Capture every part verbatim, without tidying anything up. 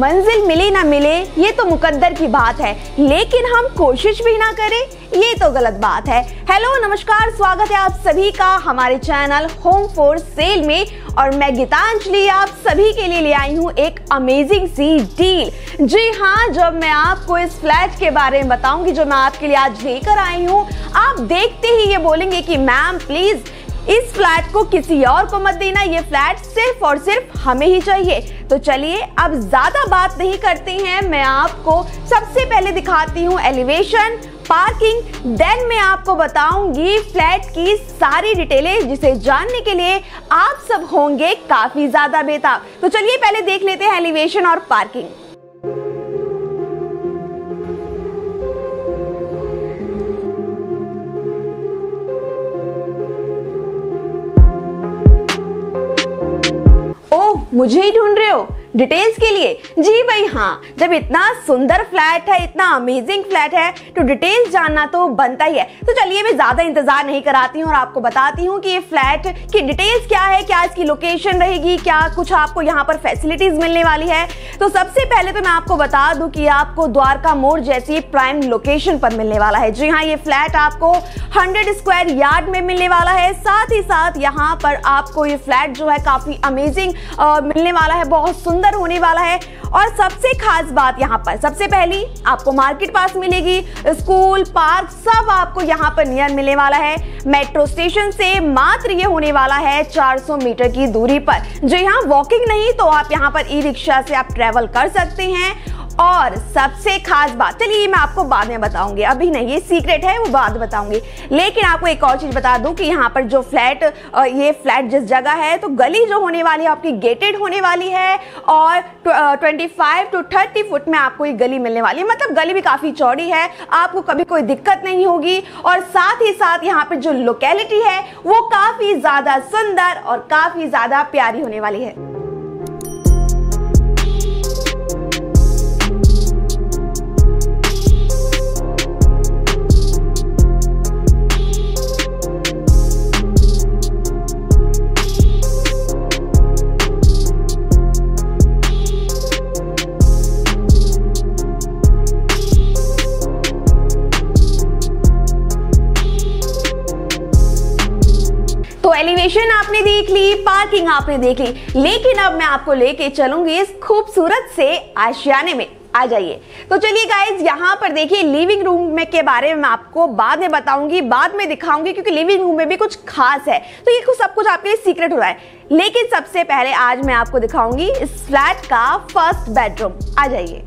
मंजिल मिले ना मिले ये तो मुकद्दर की बात है, लेकिन हम कोशिश भी ना करें ये तो गलत बात है। हेलो नमस्कार, स्वागत है आप सभी का हमारे चैनल होम फॉर सेल में और मैं गीतांजलि आप सभी के लिए ले आई हूँ एक अमेजिंग सी डील। जी हाँ, जब मैं आपको इस फ्लैट के बारे में बताऊंगी जो मैं आपके लिए आज लेकर आई हूँ, आप देखते ही ये बोलेंगे कि मैम प्लीज़ इस फ्लैट को किसी और को मत देना, ये फ्लैट सिर्फ और सिर्फ हमें ही चाहिए। तो चलिए अब ज़्यादा बात नहीं करते हैं, मैं आपको सबसे पहले दिखाती हूँ एलिवेशन, पार्किंग, देन मैं आपको बताऊंगी फ्लैट की सारी डिटेलें जिसे जानने के लिए आप सब होंगे काफ़ी ज़्यादा बेताब। तो चलिए पहले देख लेते हैं एलिवेशन और पार्किंग। मुझे ही ढूंढ रहे हो डिटेल्स के लिए? जी भाई हाँ, जब इतना सुंदर फ्लैट है, इतना अमेजिंग फ्लैट है तो डिटेल्स जानना तो बनता ही है। तो चलिए मैं ज़्यादा इंतज़ार नहीं कराती हूँ और आपको बताती हूँ कि ये फ्लैट की डिटेल्स क्या है, क्या इसकी लोकेशन रहेगी, क्या कुछ आपको यहाँ पर फैसिलिटीज़ मिलने वाली है। तो सबसे पहले तो मैं आपको बता दूँ कि आपको द्वारका मोड़ जैसी प्राइम लोकेशन पर मिलने वाला है। जी हाँ, ये फ्लैट आपको हंड्रेड स्क्वायर यार्ड में मिलने वाला है। साथ ही साथ यहाँ पर आपको ये फ्लैट जो है काफ़ी अमेजिंग मिलने वाला है, बहुत सुंदर होने वाला है। और सबसे खास बात यहाँ पर सबसे पहली आपको मार्केट पास मिलेगी, स्कूल, पार्क सब आपको यहाँ पर नियर मिलने वाला है। मेट्रो स्टेशन से मात्र ये होने वाला है चार सौ मीटर की दूरी पर। जो यहाँ वॉकिंग नहीं तो आप यहाँ पर ई रिक्शा से आप ट्रैवल कर सकते हैं। और सबसे खास बात, चलिए मैं आपको बाद में बताऊंगी, अभी नहीं, ये सीक्रेट है, वो बाद बताऊंगी। लेकिन आपको एक और चीज़ बता दूं कि यहाँ पर जो फ्लैट, ये फ्लैट जिस जगह है तो गली जो होने वाली है आपकी गेटेड होने वाली है और पच्चीस टू तीस फुट में आपको ये गली मिलने वाली है। मतलब गली भी काफ़ी चौड़ी है, आपको कभी कोई दिक्कत नहीं होगी। और साथ ही साथ यहाँ पर जो लोकेलिटी है वो काफ़ी ज़्यादा सुंदर और काफ़ी ज़्यादा प्यारी होने वाली है। एलिवेशन आपने देख ली, पार्किंग आपने देख ली, लेकिन अब मैं आपको लेके चलूंगी इस खूबसूरत से आशियाने में। आ जाइए। तो चलिए गाइज, यहाँ पर देखिए लिविंग रूम में के बारे में मैं आपको बाद में बताऊंगी, बाद में दिखाऊंगी, क्योंकि लिविंग रूम में भी कुछ खास है। तो ये कुछ सब कुछ आपके लिए सीक्रेट हो रहा है। लेकिन सबसे पहले आज मैं आपको दिखाऊंगी इस फ्लैट का फर्स्ट बेडरूम। आ जाइए,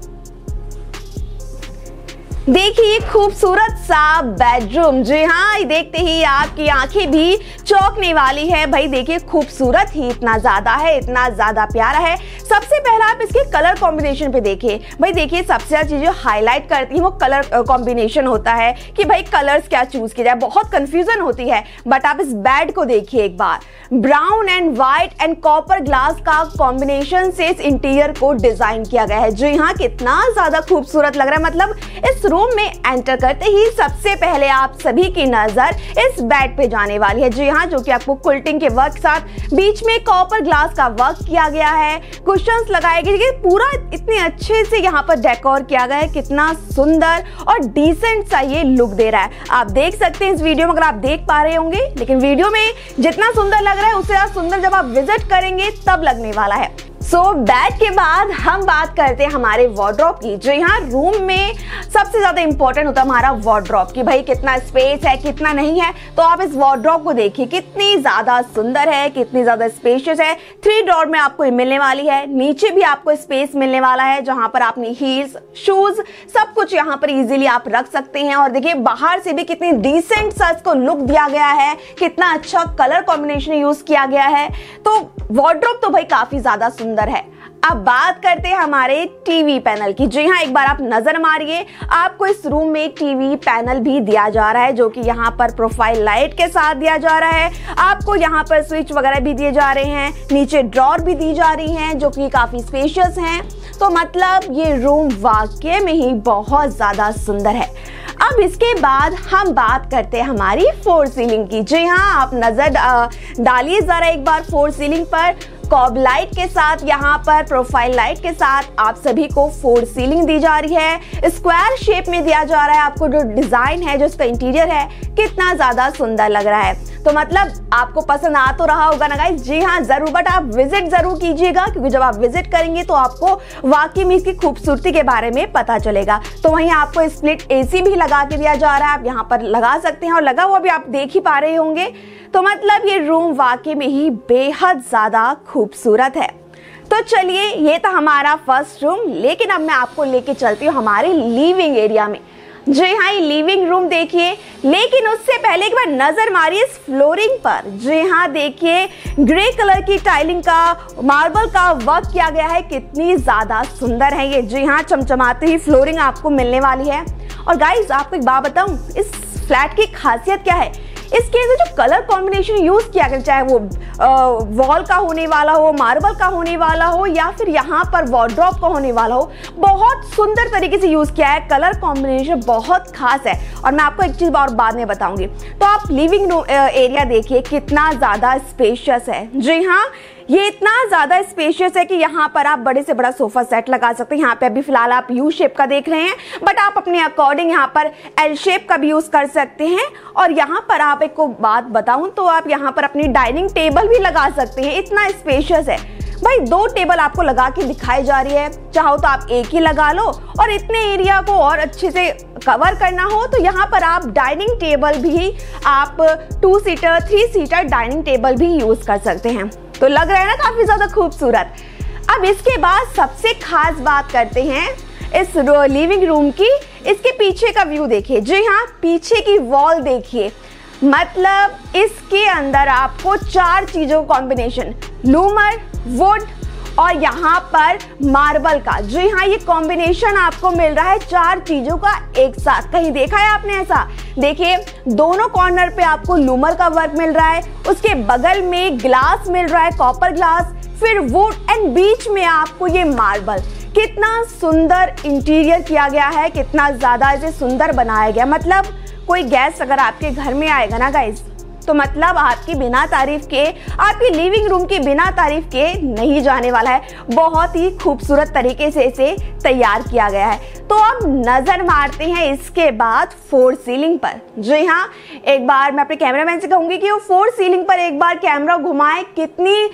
देखिए खूबसूरत सा बेडरूम। जी हाँ, देखते ही आपकी आंखें भी चौंकने वाली है। भाई देखिए, खूबसूरत ही इतना ज़्यादा है, इतना ज़्यादा प्यारा है। सबसे पहला आप इसके कलर कॉम्बिनेशन पे देखिए। भाई देखिए, सबसे ज़्यादा चीज़ जो हाईलाइट करती है वो कलर कॉम्बिनेशन होता है कि भाई कलर्स क्या चूज़ किया जाए, बहुत कन्फ्यूज़न होती है। बट आप इस बेड को देखिए एक बार, brown and white and copper glass का कॉम्बिनेशन से इस इंटीरियर को डिज़ाइन किया गया है। जी हाँ, कितना ज़्यादा खूबसूरत लग रहा है। मतलब इस रूम में एंटर करते ही सबसे पहले आप सभी की नजर इस बेड पे जाने वाली है। जी हाँ, जो कि आपको क्विल्टिंग के वर्क साथ बीच में कॉपर ग्लास का वर्क किया गया है, कुशन्स लगाए गए, पूरा इतने अच्छे से यहाँ पर डेकोर किया गया है। कितना सुंदर और डिसेंट सा ये लुक दे रहा है। आप देख सकते हैं इस वीडियो में, अगर आप देख पा रहे होंगे, लेकिन वीडियो में जितना सुंदर लग रहा है उससे ज्यादा सुंदर जब आप विजिट करेंगे तब लगने वाला है। सो so, बेड के बाद हम बात करते हैं हमारे वार्डरोब की। जो यहाँ रूम में सबसे ज़्यादा इम्पोर्टेंट होता है हमारा वार्डरोब, कि भाई कितना स्पेस है कितना नहीं है। तो आप इस वार्डरोब को देखिए, कितनी ज़्यादा सुंदर है, कितनी ज़्यादा स्पेशियस है। थ्री डोर में आपको मिलने वाली है, नीचे भी आपको स्पेस मिलने वाला है जहाँ पर आपने हील्स, शूज़ सब कुछ यहाँ पर ईजिली आप रख सकते हैं। और देखिए बाहर से भी कितनी डिसेंट सा इसको लुक दिया गया है, कितना अच्छा कलर कॉम्बिनेशन यूज़ किया गया है। तो वार्डरोब तो भाई काफ़ी ज़्यादा सुंदर है। अब बात करते हैं हमारे टीवी पैनल की। जी हाँ, एक बार आप नजर मारिए, आपको इस रूम में टीवी पैनल भी दिया जा रहा है, जो कि यहाँ पर प्रोफाइल लाइट के साथ दिया जा रहा है। आपको यहाँ पर स्विच वगैरह भी दिए जा रहे हैं, नीचे ड्रॉर भी दी जा रही हैं, जो कि काफी स्पेशियस हैं। तो मतलब ये रूम वाकई में ही बहुत ज्यादा सुंदर है। अब इसके बाद हम बात करते हैं हमारी फोर सीलिंग की। जी हाँ, आप नजर डालिए जरा एक बार फोर सीलिंग पर। कॉब लाइट के साथ यहाँ पर प्रोफाइल लाइट के साथ आप सभी को फोर सीलिंग दी जा रही है। स्क्वायर शेप में दिया जा रहा है। आपको जो डिजाइन है, जो इसका इंटीरियर है, कितना ज्यादा सुंदर लग रहा है। तो मतलब आपको पसंद आ तो रहा होगा ना गाइस। जी हाँ जरूर, बट आप विजिट जरूर कीजिएगा, क्योंकि जब आप विजिट करेंगे तो आपको वाकई में इसकी खूबसूरती के बारे में पता चलेगा। तो वहीं आपको स्प्लिट ए सी भी लगा के दिया जा रहा है, आप यहाँ पर लगा सकते हैं और लगा हुआ भी आप देख ही पा रहे होंगे। तो मतलब ये रूम वाकई में ही बेहद ज्यादा खूबसूरत है। तो चलिए, ये था हमारा फर्स्ट रूम, लेकिन अब मैं आपको लेके चलती हूँ हमारे लिविंग एरिया में। जी हाँ, ये लिविंग रूम देखिए, लेकिन उससे पहले एक बार नजर मारिए इस फ्लोरिंग पर। जी हाँ, देखिए ग्रे कलर की टाइलिंग का, मार्बल का वर्क किया गया है, कितनी ज्यादा सुंदर है ये। जी हाँ, चमचमाती हुई फ्लोरिंग आपको मिलने वाली है। और गाइज आपको एक बात बताऊँ, इस फ्लैट की खासियत क्या है, इसके अंदर जो कलर कॉम्बिनेशन यूज़ किया गया, चाहे वो वॉल का होने वाला हो, मार्बल का होने वाला हो, या फिर यहाँ पर वॉर्डरोब का होने वाला हो, बहुत सुंदर तरीके से यूज़ किया है। कलर कॉम्बिनेशन बहुत खास है और मैं आपको एक चीज़ और बाद में बताऊंगी। तो आप लिविंग रूम एरिया देखिए कितना ज़्यादा स्पेशियस है। जी हाँ, ये इतना ज़्यादा स्पेशियस है कि यहाँ पर आप बड़े से बड़ा सोफा सेट लगा सकते हैं। यहाँ पे अभी फिलहाल आप यू शेप का देख रहे हैं, बट आप अपने अकॉर्डिंग यहाँ पर एल शेप का भी यूज़ कर सकते हैं। और यहाँ पर आप एक को बात बताऊँ तो आप यहाँ पर अपनी डाइनिंग टेबल भी लगा सकते हैं, इतना स्पेशियस है। भाई दो टेबल आपको लगा के दिखाई जा रही है, चाहो तो आप एक ही लगा लो, और इतने एरिया को और अच्छे से कवर करना हो तो यहाँ पर आप डाइनिंग टेबल भी, आप two seater three seater dining table भी यूज़ कर सकते हैं। तो लग रहा है ना काफ़ी ज़्यादा खूबसूरत। अब इसके बाद सबसे खास बात करते हैं इस लिविंग रूम की, इसके पीछे का व्यू देखिए। जी हाँ, पीछे की वॉल देखिए, मतलब इसके अंदर आपको चार चीज़ों का कॉम्बिनेशन, लूमर, वुड और यहाँ पर मार्बल का। जी हाँ, ये कॉम्बिनेशन आपको मिल रहा है चार चीज़ों का एक साथ। कहीं देखा है आपने ऐसा? देखिए दोनों कॉर्नर पे आपको लूमर का वर्क मिल रहा है, उसके बगल में ग्लास मिल रहा है, कॉपर ग्लास, फिर वुड एंड बीच में आपको ये मार्बल। कितना सुंदर इंटीरियर किया गया है, कितना ज़्यादा इसे सुंदर बनाया गया। मतलब कोई गेस्ट अगर आपके घर में आएगा ना गाइज, तो मतलब आपकी बिना तारीफ के, आपकी लिविंग रूम के बिना तारीफ के नहीं जाने वाला है। बहुत ही खूबसूरत तरीके से इसे तैयार किया गया है। तो अब नज़र मारते हैं इसके बाद फोर सीलिंग पर। जी हाँ, एक बार मैं अपने कैमरामैन से कहूँगी कि वो फोर सीलिंग पर एक बार कैमरा घुमाएं, कितनी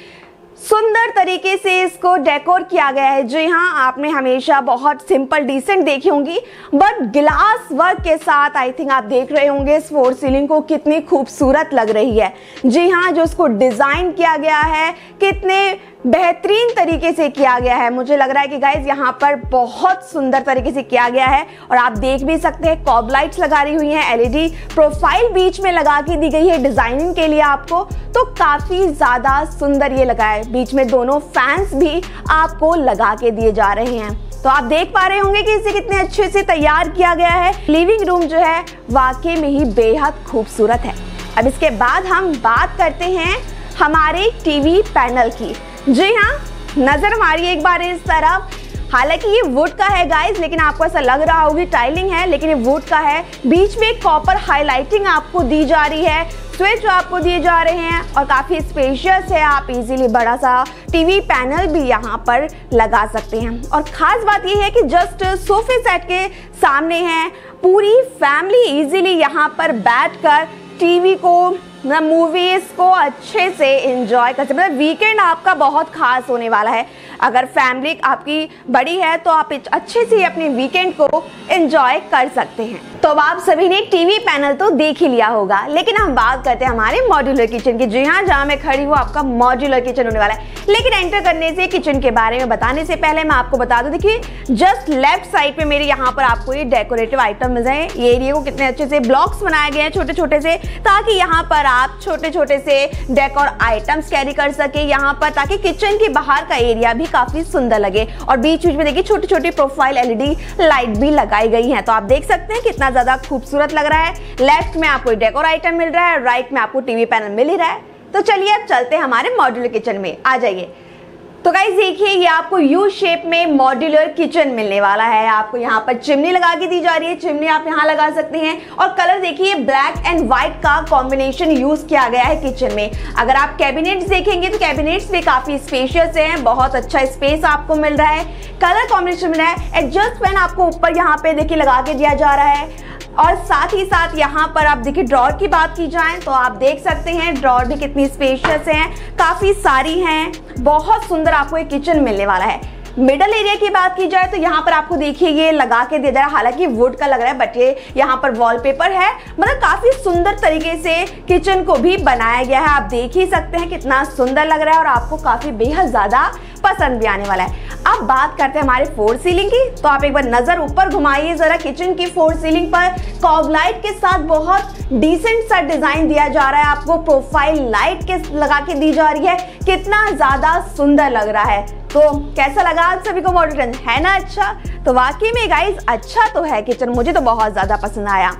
सुंदर तरीके से इसको डेकोर किया गया है। जी हाँ, आपने हमेशा बहुत सिंपल डिसेंट देखी होंगी, बट ग्लास वर्क के साथ आई थिंक आप देख रहे होंगे इस फोर सीलिंग को कितनी खूबसूरत लग रही है। जी हाँ, जो इसको डिज़ाइन किया गया है कितने बेहतरीन तरीके से किया गया है। मुझे लग रहा है कि गाइज यहाँ पर बहुत सुंदर तरीके से किया गया है। और आप देख भी सकते हैं कॉब लाइट्स लगा रही हुई हैं, एलईडी प्रोफाइल बीच में लगा के दी गई है डिजाइनिंग के लिए आपको। तो काफ़ी ज़्यादा सुंदर ये लगा है। बीच में दोनों फैंस भी आपको लगा के दिए जा रहे हैं। तो आप देख पा रहे होंगे कि इसे कितने अच्छे से तैयार किया गया है। लिविंग रूम जो है वाकई में ही बेहद खूबसूरत है। अब इसके बाद हम बात करते हैं हमारे टीवी पैनल की। जी हाँ, नज़र मारिए एक बार इस तरफ। हालांकि ये वुड का है गाइज, लेकिन आपको ऐसा लग रहा होगी टाइलिंग है, लेकिन ये वुड का है। बीच में कॉपर हाईलाइटिंग आपको दी जा रही है, स्विच आपको दिए जा रहे हैं और काफ़ी स्पेशियस है। आप इजीली बड़ा सा टीवी पैनल भी यहाँ पर लगा सकते हैं। और ख़ास बात ये है कि जस्ट सोफे सेट के सामने है, पूरी फैमिली इजीली यहाँ पर बैठकर टीवी को, ना मूवीज़ को अच्छे से एंजॉय कर सकते हैं। मतलब वीकेंड आपका बहुत खास होने वाला है। अगर फैमिली आपकी बड़ी है तो आप अच्छे से अपने वीकेंड को एंजॉय कर सकते हैं। तो अब आप सभी ने टीवी पैनल तो देख ही लिया होगा, लेकिन हम बात करते हैं हमारे मॉड्यूलर किचन की। जी हाँ, जहाँ मैं खड़ी हूँ आपका मॉड्यूलर किचन होने वाला है। लेकिन एंटर करने से, किचन के बारे में बताने से पहले मैं आपको बता दूँ, देखिए जस्ट लेफ्ट साइड पे मेरे यहाँ पर आपको ये डेकोरेटिव आइटम मिल जाए। ये एरिया को कितने अच्छे से ब्लॉक्स बनाए गए हैं छोटे छोटे से, ताकि यहाँ पर आप छोटे छोटे से डेकोर आइटम्स कैरी कर सके यहाँ पर, ताकि किचन के बाहर का एरिया भी काफी सुंदर लगे। और बीच बीच में देखिए छोटी छोटी प्रोफाइल एलईडी लाइट भी लगाई गई है, तो आप देख सकते हैं कितना ज्यादा खूबसूरत लग रहा है। लेफ्ट में आपको डेकोर आइटम मिल रहा है, राइट में आपको टीवी पैनल मिल ही रहा है। तो चलिए अब चलते हैं हमारे मॉड्यूलर किचन में, आ जाइए। तो गाइज देखिए, ये आपको यू शेप में मॉड्यूलर किचन मिलने वाला है। आपको यहाँ पर चिमनी लगा के दी जा रही है, चिमनी आप यहाँ लगा सकते हैं। और कलर देखिए ब्लैक एंड व्हाइट का कॉम्बिनेशन यूज किया गया है किचन में। अगर आप कैबिनेट्स देखेंगे तो कैबिनेट्स भी काफी स्पेशियस हैं, बहुत अच्छा स्पेस आपको मिल रहा है, कलर कॉम्बिनेशन मिल रहा है। एडजस्ट फैन आपको ऊपर यहाँ पे देखिए लगा के दिया जा रहा है। और साथ ही साथ यहाँ पर आप देखिए ड्रॉर की बात की जाए तो आप देख सकते हैं ड्रॉर भी कितनी स्पेशियस हैं, काफ़ी सारी हैं। बहुत सुंदर आपको एक किचन मिलने वाला है। मिडल एरिया की बात की जाए तो यहाँ पर आपको देखिए ये लगा के दे जा रहा है, हालांकि वुड का लग रहा है बट ये यहाँ पर वॉलपेपर है। मतलब काफ़ी सुंदर तरीके से किचन को भी बनाया गया है। आप देख ही सकते हैं कितना सुंदर लग रहा है और आपको काफ़ी बेहद ज़्यादा पसंद भी आने वाला है। अब बात करते हैं हमारे फोर सीलिंग की, तो आप एक बार नजर ऊपर घुमाइए जरा किचन की फोर सीलिंग पर। कॉब लाइट के साथ बहुत डिसेंट सा डिजाइन दिया जा रहा है, आपको प्रोफाइल लाइट के लगा के दी जा रही है। कितना ज्यादा सुंदर लग रहा है। तो कैसा लगा आप सभी को मॉडल, है ना अच्छा? तो वाकई में गाइज अच्छा तो है किचन, मुझे तो बहुत ज्यादा पसंद आया।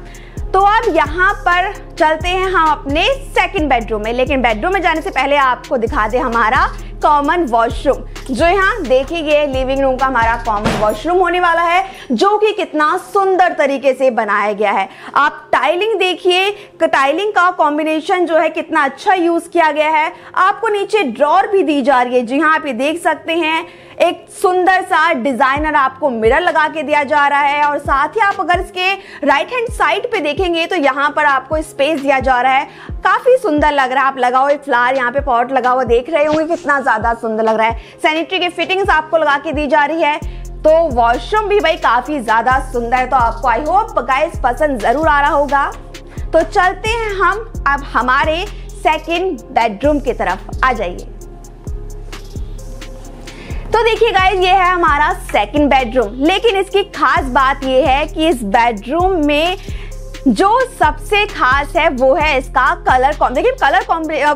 तो अब यहाँ पर चलते हैं हम अपने सेकंड बेडरूम में, लेकिन बेडरूम में जाने से पहले आपको दिखा दें हमारा कॉमन वॉशरूम। जो यहाँ देखिए ये लिविंग रूम का हमारा कॉमन वॉशरूम होने वाला है, जो कि कितना सुंदर तरीके से बनाया गया है। आप टाइलिंग देखिए, टाइलिंग का कॉम्बिनेशन जो है कितना अच्छा यूज किया गया है। आपको नीचे ड्रॉर भी दी जा रही है। जी हाँ, आप ये देख सकते हैं एक सुंदर सा डिजाइनर आपको मिरर लगा के दिया जा रहा है। और साथ ही आप अगर इसके राइट हैंड साइड पे देखेंगे तो यहाँ पर आपको स्पेस दिया जा रहा है, काफी सुंदर लग रहा है। आप लगा हुआ एक फ्लावर यहाँ पे पॉट लगा हुआ देख रहे होंगे, कितना ज्यादा सुंदर लग रहा है। सैनिटरी की फिटिंग्स आपको लगा के दी जा रही है। तो वॉशरूम भी भाई काफी ज्यादा सुंदर है। तो आपको आई होप गाइस पसंद जरूर आ रहा होगा। तो चलते हैं हम अब हमारे सेकेंड बेडरूम की तरफ, आ जाइए। तो देखिए गाइज ये है हमारा सेकंड बेडरूम, लेकिन इसकी खास बात ये है कि इस बेडरूम में जो सबसे खास है वो है इसका कलर कॉम्ब। देखिए कलर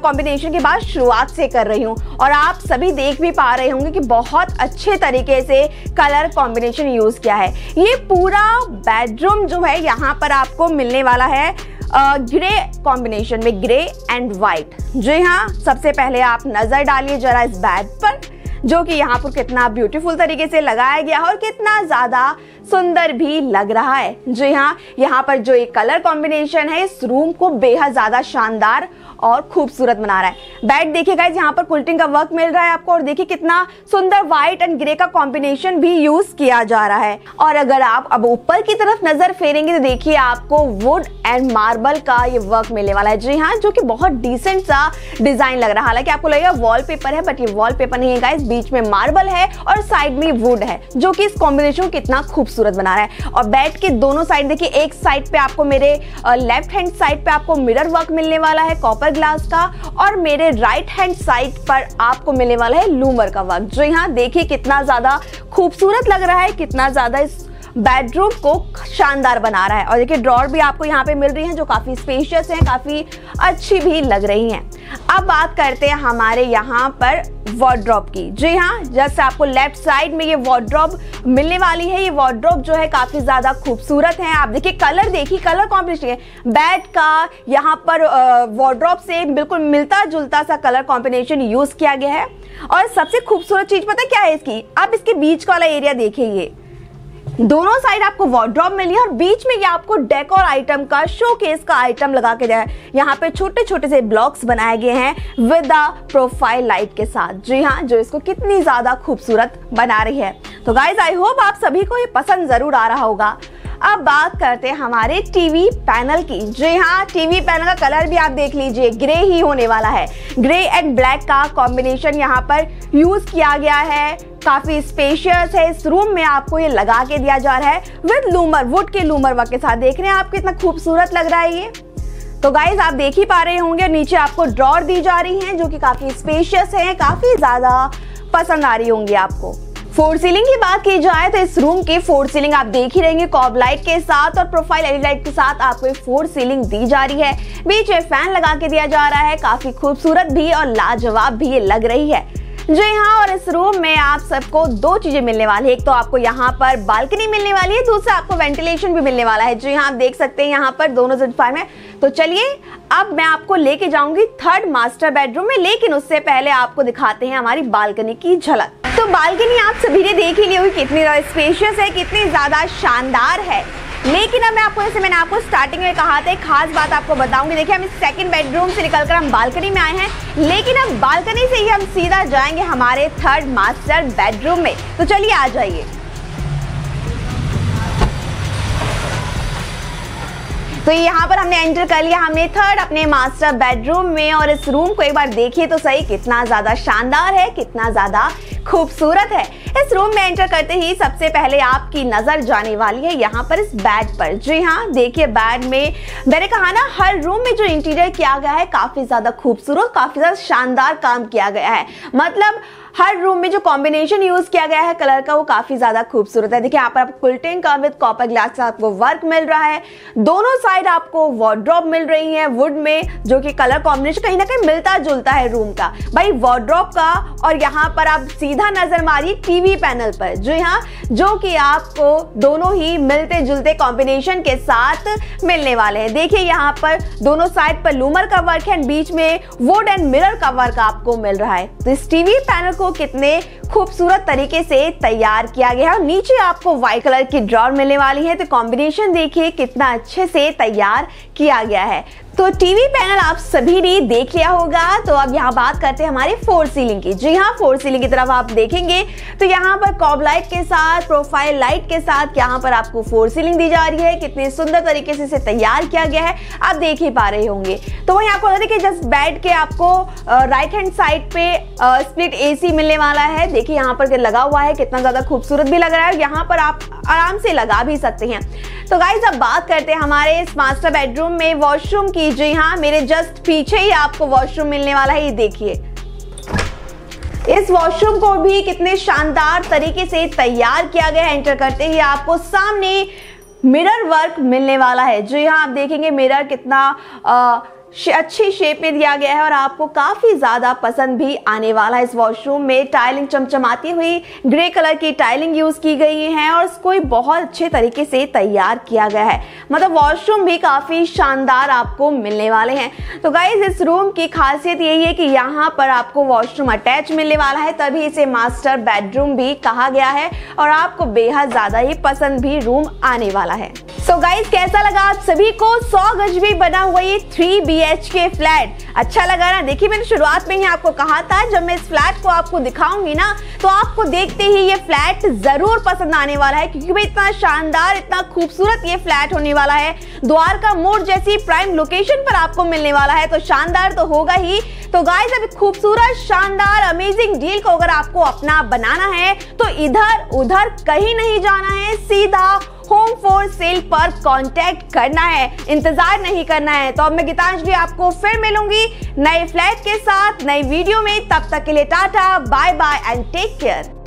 कॉम्बिनेशन की बात शुरुआत से कर रही हूँ और आप सभी देख भी पा रहे होंगे कि बहुत अच्छे तरीके से कलर कॉम्बिनेशन यूज़ किया है। ये पूरा बेडरूम जो है यहाँ पर आपको मिलने वाला है ग्रे कॉम्बिनेशन में, ग्रे एंड वाइट। जी हाँ, सबसे पहले आप नज़र डालिए जरा इस बेड पर, जो कि यहाँ पर कितना ब्यूटीफुल तरीके से लगाया गया है और कितना ज़्यादा सुंदर भी लग रहा है। जी हाँ, यहाँ पर जो ये कलर कॉम्बिनेशन है इस रूम को बेहद ज़्यादा शानदार और खूबसूरत बना रहा है। बेड देखिए गाइस, यहाँ पर कुल्टिंग का वर्क मिल रहा है आपको और देखिए कितना सुंदर व्हाइट एंड ग्रे का कॉम्बिनेशन भी यूज़ किया जा रहा है। और अगर आप अब ऊपर की तरफ नज़र फेरेंगे तो देखिए आपको वुड एंड मार्बल का ये वर्क मिलने वाला है। जी हाँ, जो कि बहुत डिसेंट सा डिज़ाइन लग रहा है। हालांकि आपको लगेगा वॉलपेपर है बट ये वॉलपेपर नहीं है गाइस, बीच में मार्बल है और साइड में वुड है, जो कि इस कॉम्बिनेशन को कितना खूबसूरत बना रहा है। और बेड के दोनों साइड देखिए, एक साइड पे आपको मेरे लेफ्ट हैंड साइड पे आपको मिरर वर्क मिलने वाला है कॉपर ग्लास का, और मेरे राइट हैंड साइड पर आपको मिलने वाला है लूमर का वर्क। जो यहाँ देखिए कितना ज्यादा खूबसूरत लग रहा है, कितना ज्यादा इस बेडरूम को शानदार बना रहा है। और देखिए ड्रॉर भी आपको यहाँ पे मिल रही हैं, जो काफ़ी स्पेशियस हैं, काफ़ी अच्छी भी लग रही हैं। अब बात करते हैं हमारे यहाँ पर वार्डरोब की। जी हाँ, जस्ट आपको लेफ्ट साइड में ये वार्डरोब मिलने वाली है। ये वार्डरोब जो है काफ़ी ज़्यादा खूबसूरत है। आप देखिए कलर, देखिए कलर कॉम्बिनेशन है बेड का, यहाँ पर वार्डरोब से बिल्कुल मिलता जुलता सा कलर कॉम्बिनेशन यूज़ किया गया है। और सबसे खूबसूरत चीज़ पता क्या है इसकी, आप इसके बीच वाला एरिया देखिए, ये दोनों साइड आपको वार्डरोब मिली है और बीच में ये आपको डेकोर आइटम का, शोकेस का आइटम लगा के दिया है। यहाँ पे छोटे छोटे से ब्लॉक्स बनाए गए हैं विद अ प्रोफाइल लाइट के साथ। जी हाँ, जो इसको कितनी ज़्यादा खूबसूरत बना रही है। तो गाइज आई होप आप सभी को ये पसंद ज़रूर आ रहा होगा। अब बात करते हैं हमारे टीवी पैनल की। जी हाँ, टीवी पैनल का कलर भी आप देख लीजिए, ग्रे ही होने वाला है। ग्रे एंड ब्लैक का कॉम्बिनेशन यहाँ पर यूज किया गया है। काफी स्पेशियस है, इस रूम में आपको ये लगा के दिया जा रहा है विद लूमर, वुड के लूमर वर्क के साथ। देख रहे हैं आप कितना खूबसूरत लग रहा है ये। तो गाइज आप देख ही पा रहे होंगे, नीचे आपको ड्रॉर दी जा रही है जो कि काफी स्पेशियस है, काफी ज्यादा पसंद आ रही होंगी आपको। फोर सीलिंग की बात की जाए तो इस रूम की फोर सीलिंग आप देख ही रहेंगे, कॉब लाइट के साथ और प्रोफाइल एलईडी लाइट के साथ आपको ये फोर सीलिंग दी जा रही है। बीच में फैन लगा के दिया जा रहा है, काफी खूबसूरत भी और लाजवाब भी ये लग रही है। जी हाँ, और इस रूम में आप सबको दो चीजें मिलने वाली है। एक तो आपको यहाँ पर बालकनी मिलने वाली है, दूसरा आपको वेंटिलेशन भी मिलने वाला है। जी हाँ, आप देख सकते हैं यहाँ पर दोनों जुटफाई में। तो चलिए अब मैं आपको लेके जाऊंगी थर्ड मास्टर बेडरूम में, लेकिन उससे पहले आपको दिखाते हैं हमारी बालकनी की झलक। तो बालकनी आप सभी ने देख ही ली होगी कितनी ज्यादा स्पेशियस है, कितनी ज्यादा शानदार है। लेकिन अब मैं आपको, जैसे मैंने आपको स्टार्टिंग में कहा था, एक खास बात आपको बताऊंगी। देखिए, हम इस सेकंड बेडरूम से निकलकर हम बालकनी में आए हैं, लेकिन अब बालकनी से ही हम सीधा जाएंगे हमारे थर्ड मास्टर बेडरूम में। तो चलिए आ जाइए। तो यहाँ पर हमने एंटर कर लिया, हमने थर्ड अपने मास्टर बेडरूम में, और इस रूम को एक बार देखिए तो सही, कितना ज्यादा शानदार है, कितना ज्यादा खूबसूरत है। इस रूम में एंटर करते ही सबसे पहले आपकी नजर जाने वाली है यहाँ पर इस बेड पर। जी हाँ, देखिए बेड में, मैंने कहा ना हर रूम में जो इंटीरियर किया गया है काफी ज्यादा खूबसूरत, काफी ज्यादा शानदार काम किया गया है। मतलब हर रूम में जो कॉम्बिनेशन यूज किया गया है कलर का, वो काफी ज्यादा खूबसूरत है। देखिए यहाँ पर आपको क्विल्टिंग का विद कॉपर ग्लास का आपको वर्क मिल रहा है। दोनों साइड आपको वार्डरोब मिल रही है वुड में, जो कि कलर कॉम्बिनेशन कहीं ना कहीं मिलता जुलता है रूम का, भाई वार्डरोब का। और यहाँ पर आप सीधा नजर मारिए टीवी पैनल पर। जी हाँ, जो कि आपको दोनों ही मिलते जुलते कॉम्बिनेशन के साथ मिलने वाले हैं। देखिए यहाँ पर दोनों साइड पर लूमर का वर्क है, बीच में वुड एंड मिरर का वर्क आपको मिल रहा है। तो इस टीवी पैनल को कितने खूबसूरत तरीके से तैयार किया गया है। और नीचे आपको व्हाइट कलर की ड्रॉर मिलने वाली है। तो कॉम्बिनेशन देखिए कितना अच्छे से तैयार किया गया है। तो टीवी पैनल आप सभी ने देख लिया होगा। तो अब यहाँ बात करते हैं हमारे फोर सीलिंग की। जी हाँ, फोर सीलिंग की तरफ आप देखेंगे तो यहाँ पर कॉब लाइट के साथ, प्रोफाइल लाइट के साथ यहाँ पर आपको फोर सीलिंग दी जा रही है। कितने सुंदर तरीके से इसे तैयार किया गया है, आप देख ही पा रहे होंगे। तो वहीं आपको बता दें कि जस्ट बेड के आपको राइट हैंड साइड पे स्प्लिट ए सी मिलने वाला है। देखिए यहाँ पर लगा हुआ है, कितना ज़्यादा खूबसूरत भी लग रहा है। यहाँ पर आप आराम से लगा भी सकते हैं। तो गाइज अब बात करते हैं हमारे इस मास्टर बेडरूम में वॉशरूम की। जी हाँ, मेरे जस्ट पीछे ही आपको वॉशरूम मिलने वाला है। ये देखिए, इस वॉशरूम को भी कितने शानदार तरीके से तैयार किया गया है। एंटर करते ही आपको सामने मिरर वर्क मिलने वाला है। जी हाँ, आप देखेंगे मिरर कितना आ, अच्छी शेप में दिया गया है और आपको काफी ज्यादा पसंद भी आने वाला है। इस वॉशरूम में टाइलिंग चमचमाती हुई ग्रे कलर की टाइलिंग यूज की गई है और इसको बहुत अच्छे तरीके से तैयार किया गया है। मतलब वॉशरूम भी काफी शानदार आपको मिलने वाले हैं। तो गाइज इस रूम की खासियत यही है कि यहाँ पर आपको वॉशरूम अटैच मिलने वाला है, तभी इसे मास्टर बेडरूम भी कहा गया है और आपको बेहद ज्यादा ही पसंद भी रूम आने वाला है। सो गाइज कैसा लगा आप सभी को सौ गज भी बना हुआ ये three B H K flat? अच्छा लगा ना? देखिए मैंने शुरुआत में ही आपको कहा था, जब मैं इस फ्लैट को आपको दिखाऊंगी ना तो आपको देखते ही ये फ्लैट जरूर पसंद आने वाला है, क्योंकि भाई इतना शानदार, इतना खूबसूरत ये फ्लैट होने वाला है। द्वारका मोड़ जैसी प्राइम लोकेशन पर आपको मिलने वाला है, तो शानदार तो होगा ही। तो गाइज अभी खूबसूरत, शानदार, अमेजिंग डील को अगर आपको अपना बनाना है तो इधर उधर कहीं नहीं जाना है, सीधा होम फॉर सेल पर कांटेक्ट करना है, इंतजार नहीं करना है। तो अब मैं गीतांजलि आपको फिर मिलूंगी नए फ्लैट के साथ, नई वीडियो में। तब तक के लिए tata, bye bye and take care.